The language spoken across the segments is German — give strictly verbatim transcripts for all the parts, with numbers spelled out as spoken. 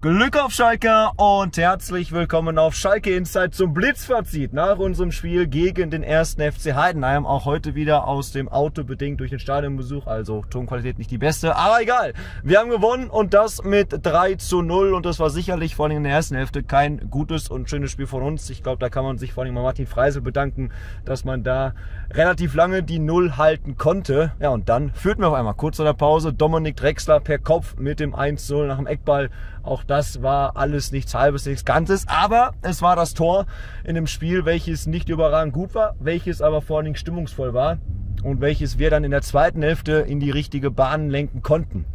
Glück auf Schalke und herzlich willkommen auf Schalke Inside zum Blitzfazit nach unserem Spiel gegen den ersten F C Heidenheim. Auch heute wieder aus dem Auto bedingt durch den Stadionbesuch, also Tonqualität nicht die beste, aber egal. Wir haben gewonnen und das mit drei zu null und das war sicherlich vor allem in der ersten Hälfte kein gutes und schönes Spiel von uns. Ich glaube, da kann man sich vor allem bei Martin Freisel bedanken, dass man da relativ lange die Null halten konnte. Ja, und dann führten wir auf einmal kurz vor der Pause. Dominik Drechsler per Kopf mit dem eins zu null nach dem Eckball. Auch das war alles nichts Halbes, nichts Ganzes, aber es war das Tor in dem Spiel, welches nicht überragend gut war, welches aber vor allen Dingen stimmungsvoll war und welches wir dann in der zweiten Hälfte in die richtige Bahn lenken konnten.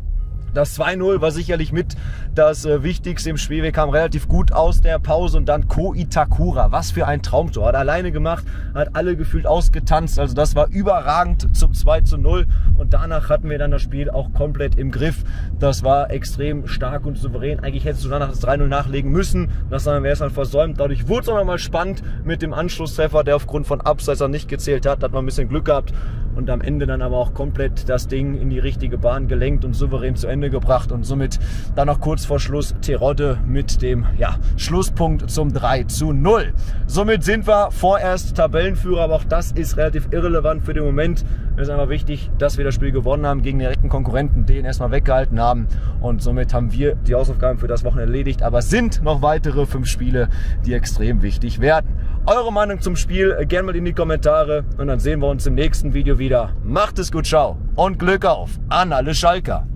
Das zwei null war sicherlich mit das Wichtigste im Spiel. Wir kamen relativ gut aus der Pause und dann Koitakura. Was für ein Traumtor. Hat alleine gemacht, hat alle gefühlt ausgetanzt. Also das war überragend zum zwei zu null. Und danach hatten wir dann das Spiel auch komplett im Griff. Das war extrem stark und souverän. Eigentlich hättest du danach das drei null nachlegen müssen. Das haben wir erstmal versäumt. Dadurch wurde es auch nochmal spannend mit dem Anschlusstreffer, der aufgrund von Abseits dann nicht gezählt hat. Da hat man ein bisschen Glück gehabt. Und am Ende dann aber auch komplett das Ding in die richtige Bahn gelenkt und souverän zu Ende gebracht. Und somit dann noch kurz vor Schluss Terodde mit dem ja, Schlusspunkt zum drei zu null. Somit sind wir vorerst Tabellenführer, aber auch das ist relativ irrelevant für den Moment. Es ist einfach wichtig, dass wir das Spiel gewonnen haben gegen den direkten Konkurrenten, den erstmal weggehalten haben. Und somit haben wir die Hausaufgaben für das Wochenende erledigt. Aber es sind noch weitere fünf Spiele, die extrem wichtig werden. Eure Meinung zum Spiel gerne mal in die Kommentare. Und dann sehen wir uns im nächsten Video wieder. Macht es gut, ciao und Glück auf an alle Schalker.